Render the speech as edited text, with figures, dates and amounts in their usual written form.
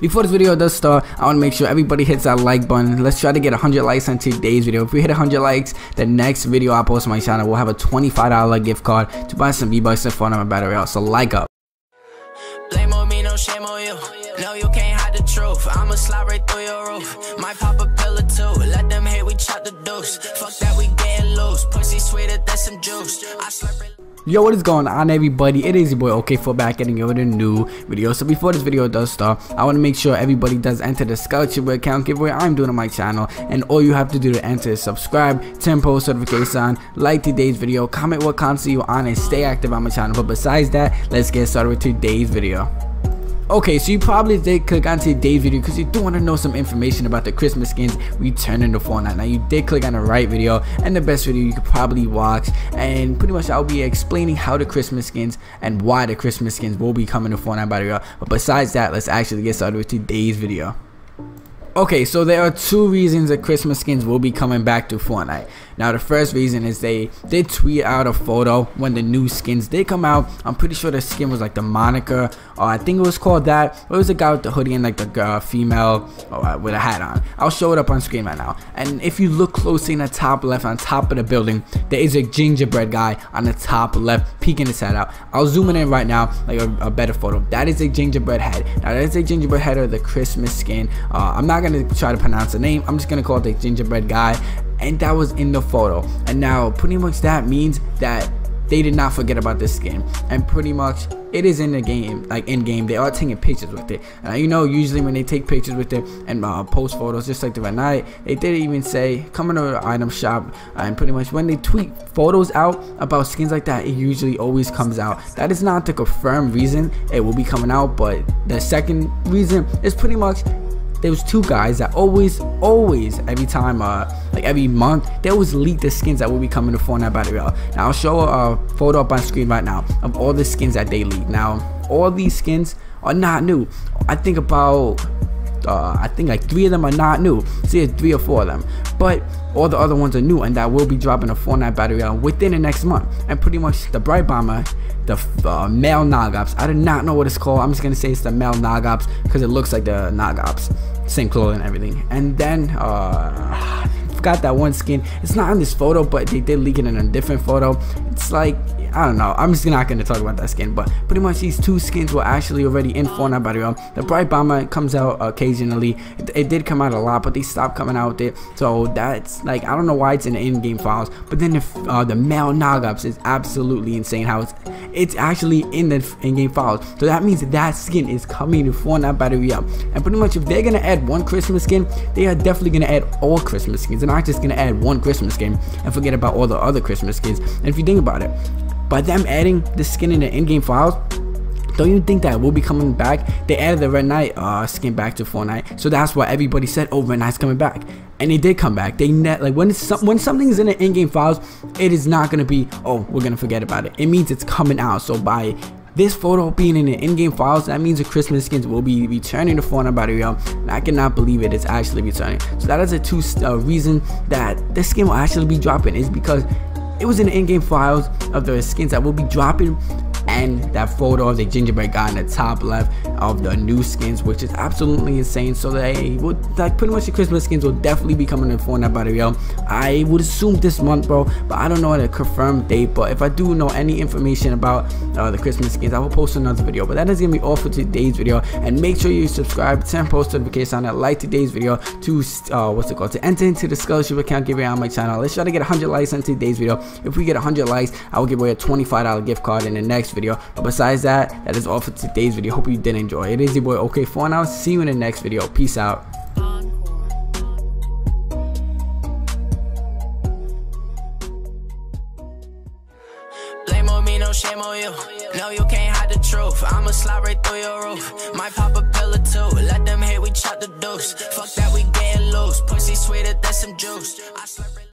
Before this video does start, I want to make sure everybody hits that like button. Let's try to get 100 likes on today's video. If we hit 100 likes, the next video I post on my channel will have a $25 gift card to buy some V-Bucks and Fortnite Battle Royale. So like up. Blame on me, no shame on you. No, you can't hide the truth. I'ma slide right through your roof. Might pop a pill or two. Let them hate, we chop the deuce. Fuck that, we getting loose. Pussy sweeter than some juice. I slap right. Yo, what is going on, everybody? It is your boy OK for back getting you with a new video. So before this video does start, I want to make sure everybody does enter the scholarship account giveaway I'm doing on my channel, and all you have to do to enter is subscribe, turn post notification, like today's video, comment what console you on, and stay active on my channel. But besides that, let's get started with today's video. Okay, so you probably did click on today's video because you do want to know some information about the Christmas skins returning to Fortnite. Now, you did click on the right video and the best video you could probably watch, and pretty much I'll be explaining how the Christmas skins and why the Christmas skins will be coming to Fortnite Battle Royale. But besides that, let's actually get started with today's video. Okay, so there are two reasons that Christmas skins will be coming back to Fortnite. Now, the first reason is they did tweet out a photo when the new skins did come out. I'm pretty sure the skin was like the moniker, or I think it was called that. But it was a guy with the hoodie and like the female with a hat on. I'll show it up on screen right now. And if you look closely in the top left, on top of the building, there is a gingerbread guy on the top left peeking his head out. I'll zoom in right now, like a better photo. That is a gingerbread head. Now, that is a gingerbread head of the Christmas skin. I'm not gonna try to pronounce the name. I'm just gonna call it the gingerbread guy, and that was in the photo. And now pretty much that means that they did not forget about this skin, and pretty much it is in the game, like in game they are taking pictures with it. And you know, usually when they take pictures with it and post photos, just like the Red Knight, they did even say come into the item shop. And pretty much when they tweet photos out about skins like that, it usually always comes out. That is not the confirmed reason it will be coming out, but the second reason is pretty much there was two guys that always every time, like every month, they always leak the skins that will be coming to Fortnite Battle Royale. Now I'll show a photo up on screen right now of all the skins that they leak. Now all these skins are not new. I think about like three of them are not new. See, it's three or four of them, but all the other ones are new, and that will be dropping a Fortnite Battle Royale within the next month. And pretty much the Bright Bomber, the male Nog Ops, I do not know what it's called. I'm just gonna say it's the male Nog Ops because it looks like the Nog Ops, same clothing and everything. And then forgot that one skin. It's not in this photo, but they did leak it in a different photo. It's like, I don't know, I'm just not going to talk about that skin. But pretty much these two skins were actually already in Fortnite Battle Royale. The Bright Bomber comes out occasionally. It did come out a lot, but they stopped coming out with it. So that's like, I don't know why it's in the in-game files. But then the male Nog Ops is absolutely insane how it's actually in the in-game files. So that means that skin is coming to Fortnite Battle Royale. And pretty much if they're going to add one Christmas skin, they are definitely going to add all Christmas skins. They're not just going to add one Christmas skin and forget about all the other Christmas skins. And if you think about it, by them adding the skin in the in-game files, don't you think that it will be coming back? They added the Red Knight skin back to Fortnite, so that's why everybody said, "Oh, Red Knight's coming back," and it did come back. They like when something's in the in-game files, it is not gonna be, "Oh, we're gonna forget about it." It means it's coming out. So by this photo being in the in-game files, that means the Christmas skins will be returning to Fortnite Battle Royale, and I cannot believe it is actually returning. So that is a reason that this skin will actually be dropping, is because it was in the in-game files of the skins that will be dropping, and that photo of the gingerbread guy in the top left of the new skins, which is absolutely insane. So they would, like, pretty much the Christmas skins will definitely be coming in Fortnite Battle Royale. I would assume this month, bro, but I don't know the confirmed date. But if I do know any information about the Christmas skins, I will post another video. But that is gonna be all for today's video, and make sure you subscribe, turn post notification on that, like today's video to to enter into the scholarship account giveaway on my channel. Let's try to get 100 likes on today's video. If we get 100 likes, I will give away a $25 gift card in the next video. But besides that, that is all for today's video. Hope you did enjoy. It is your boy OK for now. See you in the next video. Peace out. Blame on me, no shame on you. No, you can't hide the truth. I'ma slide right through your roof. Might pop a pill or two. Let them hate, we chop the deuce. Fuck that, we getting loose. Pussy sweeter than some juice. I slide right